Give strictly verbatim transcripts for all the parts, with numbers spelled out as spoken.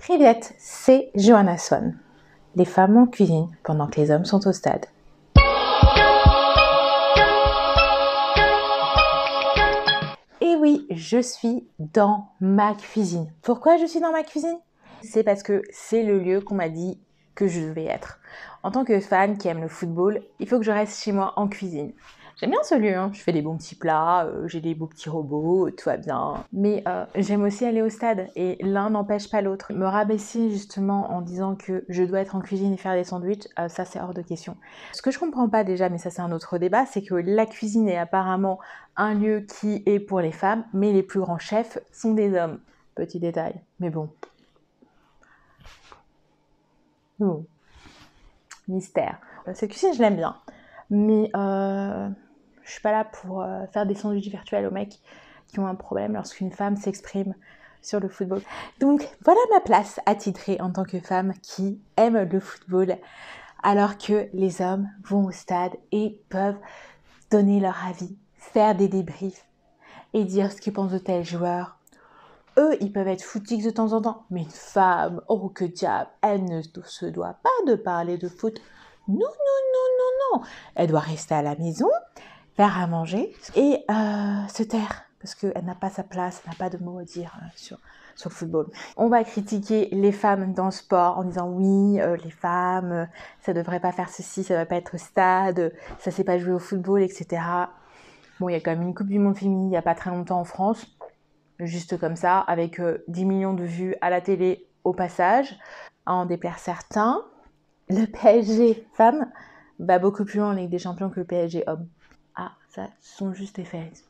Privet, c'est Joana Swan. Les femmes en cuisine pendant que les hommes sont au stade. Et oui, je suis dans ma cuisine. Pourquoi je suis dans ma cuisine? C'est parce que c'est le lieu qu'on m'a dit que je devais être. En tant que fan qui aime le football, il faut que je reste chez moi en cuisine. J'aime bien ce lieu, hein. Je fais des bons petits plats, euh, j'ai des beaux petits robots, tout va bien. Mais euh, j'aime aussi aller au stade et l'un n'empêche pas l'autre. Me rabaisser justement en disant que je dois être en cuisine et faire des sandwichs, euh, ça c'est hors de question. Ce que je comprends pas déjà, mais ça c'est un autre débat, c'est que la cuisine est apparemment un lieu qui est pour les femmes, mais les plus grands chefs sont des hommes. Petit détail, mais bon. Bon. Mystère. Cette cuisine je l'aime bien, mais... Euh... Je suis pas là pour faire des sandwichs virtuels aux mecs qui ont un problème lorsqu'une femme s'exprime sur le football. Donc voilà ma place attitrée en tant que femme qui aime le football, alors que les hommes vont au stade et peuvent donner leur avis, faire des débriefs et dire ce qu'ils pensent de tel joueur. Eux, ils peuvent être footix de temps en temps, mais une femme, oh que diable, elle ne se doit pas de parler de foot. Non, non, non, non, non. Elle doit rester à la maison, faire à manger et euh, se taire parce qu'elle n'a pas sa place, elle n'a pas de mots à dire euh, sur, sur le football. On va critiquer les femmes dans le sport en disant oui, euh, les femmes, euh, ça ne devrait pas faire ceci, ça ne devrait pas être au stade, ça ne sait pas jouer au football, et cetera. Bon, il y a quand même une Coupe du Monde féminine il n'y a pas très longtemps en France, juste comme ça, avec euh, dix millions de vues à la télé au passage, à en déplaire certains. Le P S G femme va beaucoup plus loin en Ligue des Champions que le P S G homme. Ah, ça sont juste des faits.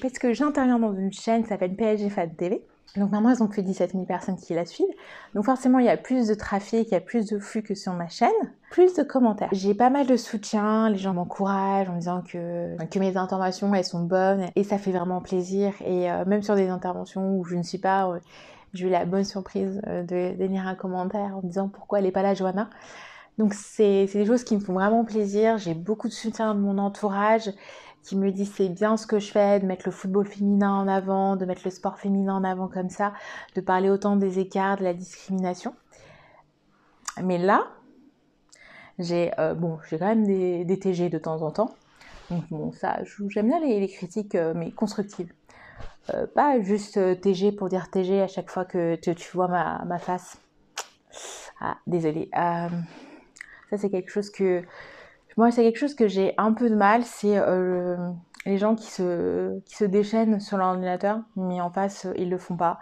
Parce que j'interviens dans une chaîne, ça s'appelle P S G Fan T V. Donc maintenant, ils ont que dix-sept mille personnes qui la suivent. Donc forcément, il y a plus de trafic, il y a plus de flux que sur ma chaîne. Plus de commentaires. J'ai pas mal de soutien, les gens m'encouragent en me disant que, que mes interventions, elles sont bonnes. Et ça fait vraiment plaisir. Et euh, même sur des interventions où je ne suis pas... Euh, J'ai eu la bonne surprise de, de lire un commentaire en me disant pourquoi elle n'est pas là, Joana. Donc, c'est des choses qui me font vraiment plaisir. J'ai beaucoup de soutien de mon entourage qui me dit c'est bien ce que je fais, de mettre le football féminin en avant, de mettre le sport féminin en avant comme ça, de parler autant des écarts, de la discrimination. Mais là, j'ai euh, bon, j'ai quand même des, des T G de temps en temps. Donc, bon, ça, j'aime bien les, les critiques, mais constructives. Euh, pas juste euh, T G pour dire T G à chaque fois que tu, tu vois ma, ma face. Ah, désolée. Euh, ça, c'est quelque chose que... Moi, c'est quelque chose que j'ai un peu de mal, c'est euh, les gens qui se, qui se déchaînent sur l'ordinateur, mais en face, ils le font pas.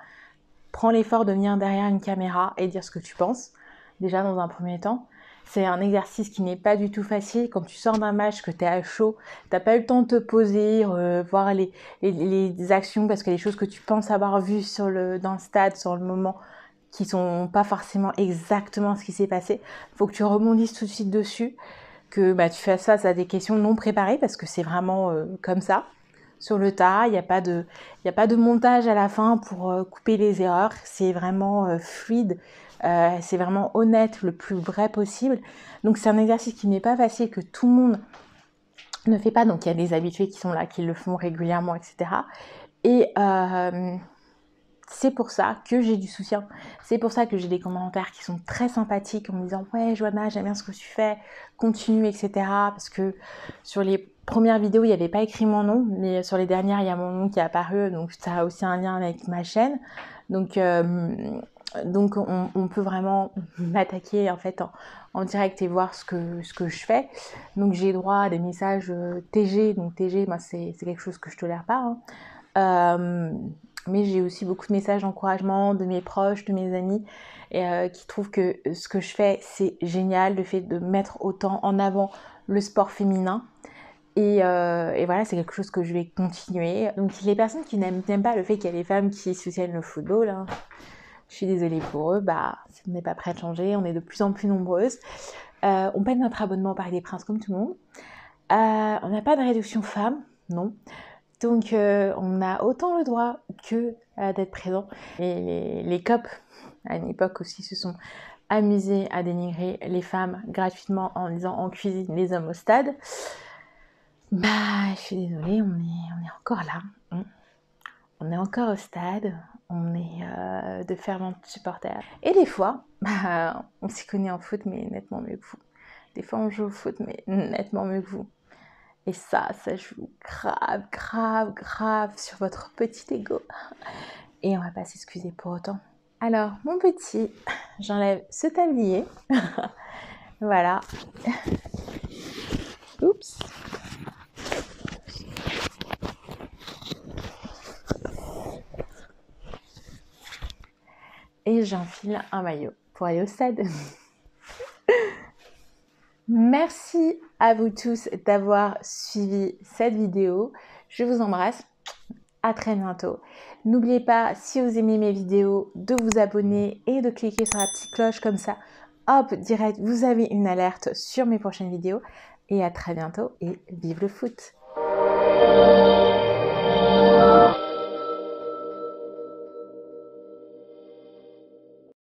Prends l'effort de venir derrière une caméra et dire ce que tu penses, déjà dans un premier temps. C'est un exercice qui n'est pas du tout facile. Quand tu sors d'un match, que tu es à chaud, tu n'as pas eu le temps de te poser, euh, voir les, les, les actions, parce que les choses que tu penses avoir vues sur le, dans le stade, sur le moment, qui ne sont pas forcément exactement ce qui s'est passé, il faut que tu rebondisses tout de suite dessus, que bah, tu fasses face à des questions non préparées, parce que c'est vraiment euh, comme ça, sur le tas. Il n'y a pas de, il n'y a pas de montage à la fin pour euh, couper les erreurs. C'est vraiment euh, fluide. Euh, c'est vraiment honnête, le plus vrai possible. Donc c'est un exercice qui n'est pas facile, que tout le monde ne fait pas. Donc il y a des habitués qui sont là, qui le font régulièrement, et cetera. Et euh, c'est pour ça que j'ai du soutien. C'est pour ça que j'ai des commentaires qui sont très sympathiques en me disant « Ouais, Joana, j'aime bien ce que tu fais, continue, et cetera » Parce que sur les premières vidéos, il n'y avait pas écrit mon nom, mais sur les dernières, il y a mon nom qui est apparu. Donc ça a aussi un lien avec ma chaîne. Donc... Euh, Donc on, on peut vraiment m'attaquer en fait en, en direct et voir ce que, ce que je fais. Donc j'ai droit à des messages T G, donc T G ben c'est quelque chose que je ne tolère pas. Hein. Euh, mais j'ai aussi beaucoup de messages d'encouragement de mes proches, de mes amis, et, euh, qui trouvent que ce que je fais c'est génial, le fait de mettre autant en avant le sport féminin. Et, euh, et voilà, c'est quelque chose que je vais continuer. Donc les personnes qui n'aiment pas le fait qu'il y a des femmes qui soutiennent le football, hein, je suis désolée pour eux, bah, on n'est pas prêt de changer, on est de plus en plus nombreuses. Euh, on paye notre abonnement au Parc des Princes comme tout le monde. Euh, on n'a pas de réduction femmes, non. Donc euh, on a autant le droit que euh, d'être présent. Et les, les copes, à une époque aussi, se sont amusés à dénigrer les femmes gratuitement en disant en cuisine, les hommes au stade. Bah, je suis désolée, on est, on est encore là. On est encore au stade, on est euh, de fervents supporters. Et des fois, bah, on s'y connaît en foot, mais nettement mieux que vous. Des fois, on joue au foot, mais nettement mieux que vous. Et ça, ça joue grave, grave, grave sur votre petit ego. Et on va pas s'excuser pour autant. Alors, mon petit, j'enlève ce tablier. Voilà. Oups. Et j'enfile un maillot pour aller au stade. Merci à vous tous d'avoir suivi cette vidéo. Je vous embrasse. À très bientôt. N'oubliez pas, si vous aimez mes vidéos, de vous abonner et de cliquer sur la petite cloche comme ça. Hop, direct, vous avez une alerte sur mes prochaines vidéos. Et à très bientôt et vive le foot!